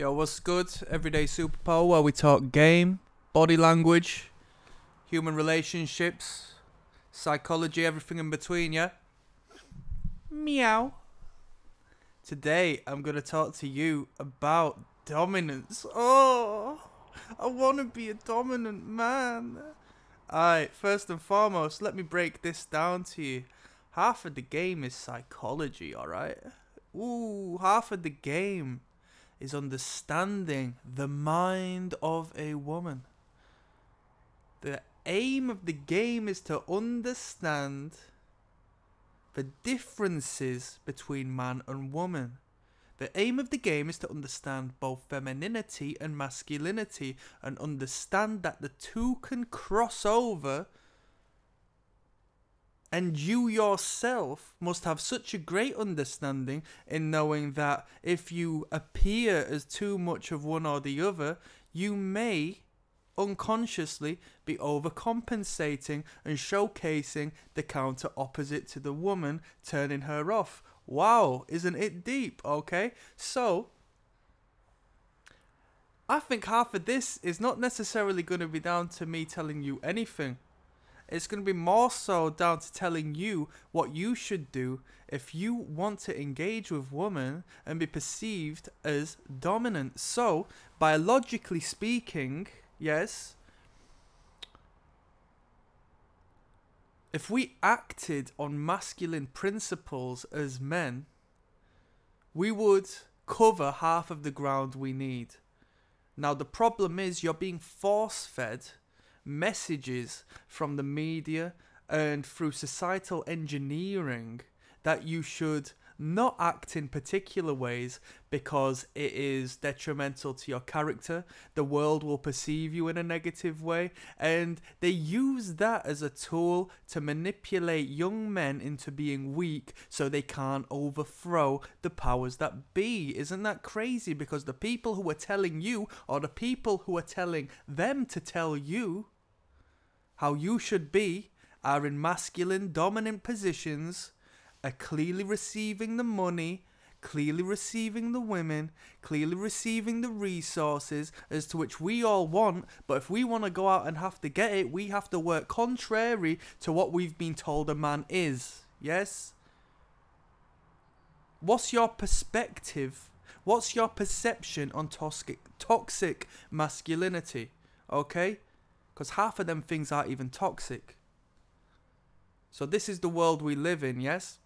Yo, what's good? Everyday Superpower, where we talk game, body language, human relationships, psychology, everything in between, yeah? Meow. Today, I'm going to talk to you about dominance. Oh, I want to be a dominant man. Alright, first and foremost, let me break this down to you. Half of the game is psychology, alright? Ooh, half of the game is understanding the mind of a woman. The aim of the game is to understand the differences between man and woman. The aim of the game is to understand both femininity and masculinity and understand that the two can cross over, and you yourself must have such a great understanding in knowing that if you appear as too much of one or the other, you may unconsciously be overcompensating and showcasing the counter opposite to the woman, turning her off. Wow, isn't it deep, okay? So, I think half of this is not necessarily going to be down to me telling you anything. It's going to be more so down to telling you what you should do if you want to engage with women and be perceived as dominant. So, biologically speaking, yes, if we acted on masculine principles as men, we would cover half of the ground we need. Now, the problem is you're being force-fed messages from the media and through societal engineering that you should not act in particular ways because it is detrimental to your character. The world will perceive you in a negative way, and they use that as a tool to manipulate young men into being weak so they can't overthrow the powers that be. Isn't that crazy? Because the people who are telling you are the people who are telling them to tell you how you should be are in masculine dominant positions, are clearly receiving the money, clearly receiving the women, clearly receiving the resources as to which we all want, but if we want to go out and have to get it, we have to work contrary to what we've been told a man is. Yes? What's your perspective? What's your perception on toxic masculinity? Okay? Because half of them things aren't even toxic. So this is the world we live in, yes?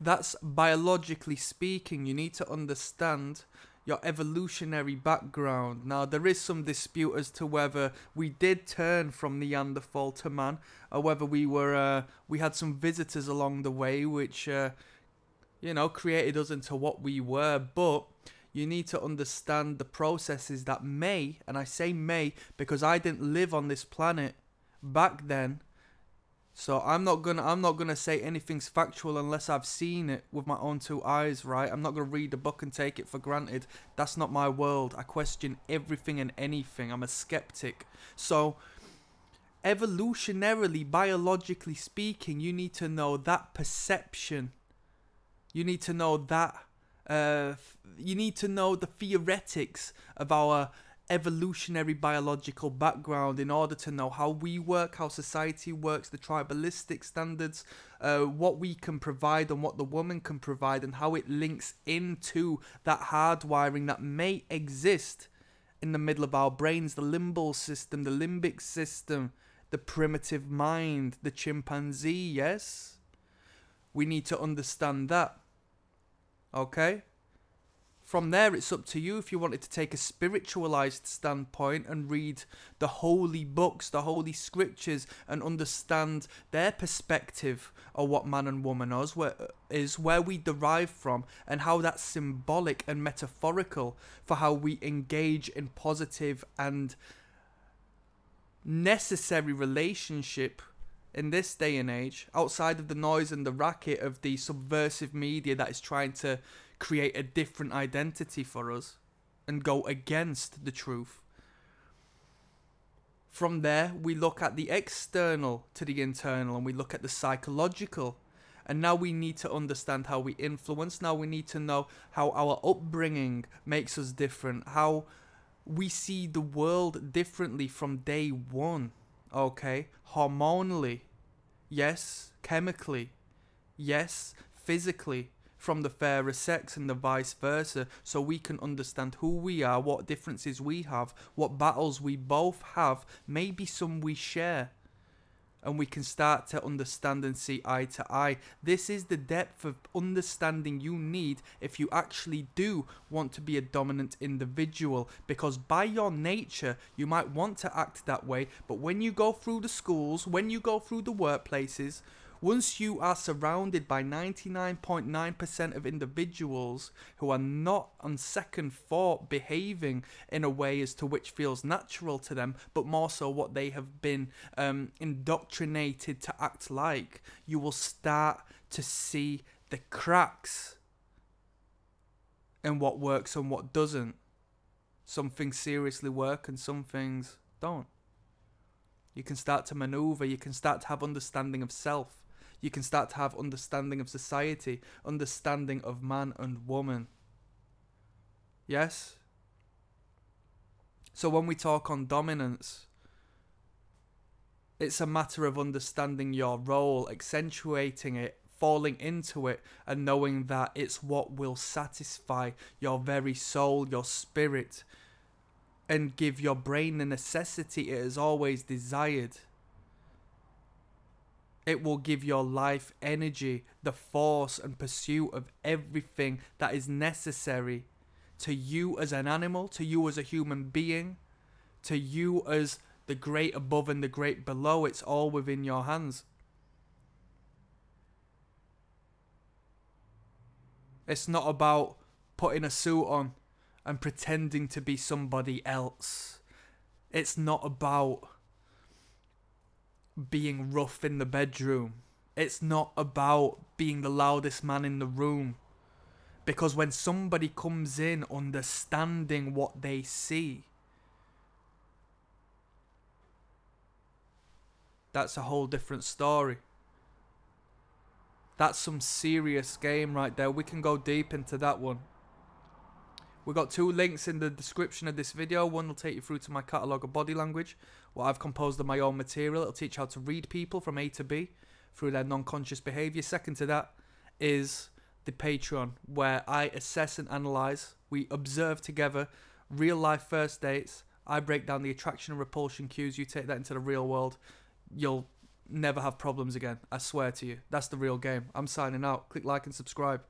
That's biologically speaking. You need to understand your evolutionary background. Now, there is some dispute as to whether we did turn from Neanderthal to man, or whether we had some visitors along the way which, you know, created us into what we were, but you need to understand the processes that may, and I say may because I didn't live on this planet back then, so I'm not gonna say anything's factual unless I've seen it with my own two eyes, right? I'm not gonna read a book and take it for granted. That's not my world. I question everything and anything. I'm a skeptic. So, evolutionarily, biologically speaking, you need to know that perception. You need to know that. You need to know the theoretics of our evolutionary biological background in order to know how we work, how society works, the tribalistic standards, what we can provide and what the woman can provide, and how it links into that hardwiring that may exist in the middle of our brains, the limbal system, the limbic system, the primitive mind, the chimpanzee, yes? We need to understand that, okay? From there, it's up to you if you wanted to take a spiritualized standpoint and read the holy books, the holy scriptures, and understand their perspective of what man and woman is, where we derive from, and how that's symbolic and metaphorical for how we engage in positive and necessary relationship in this day and age, outside of the noise and the racket of the subversive media that is trying to create a different identity for us and go against the truth. From there, we look at the external to the internal, and we look at the psychological, And now we need to understand how we influence. Now we need to know how our upbringing makes us different, how we see the world differently from day one, okay? Hormonally, yes. Chemically, yes. Physically, from the fairer sex, and the vice versa, so we can understand who we are, what differences we have, what battles we both have, maybe some we share, and we can start to understand and see eye to eye. This is the depth of understanding you need if you actually do want to be a dominant individual, because by your nature, you might want to act that way, but when you go through the schools, when you go through the workplaces, once you are surrounded by 99.9% of individuals who are not on second thought behaving in a way as to which feels natural to them, but more so what they have been indoctrinated to act like, you will start to see the cracks in what works and what doesn't. Some things seriously work and some things don't. You can start to maneuver, you can start to have understanding of self. You can start to have understanding of society, understanding of man and woman. Yes? So when we talk on dominance, it's a matter of understanding your role, accentuating it, falling into it, and knowing that it's what will satisfy your very soul, your spirit, and give your brain the necessity it has always desired. It will give your life energy, the force and pursuit of everything that is necessary to you as an animal, to you as a human being, to you as the great above and the great below. It's all within your hands. It's not about putting a suit on and pretending to be somebody else. It's not about being rough in the bedroom. It's not about being the loudest man in the room. Because when somebody comes in understanding what they see, that's a whole different story. That's some serious game right there. We can go deep into that one. We've got two links in the description of this video. One will take you through to my catalogue of body language, what I've composed of my own material. It'll teach you how to read people from A to B through their non-conscious behaviour. Second to that is the Patreon, where I assess and analyse. We observe together real-life first dates. I break down the attraction and repulsion cues. You take that into the real world, you'll never have problems again. I swear to you. That's the real game. I'm signing out. Click like and subscribe.